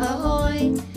ahoy.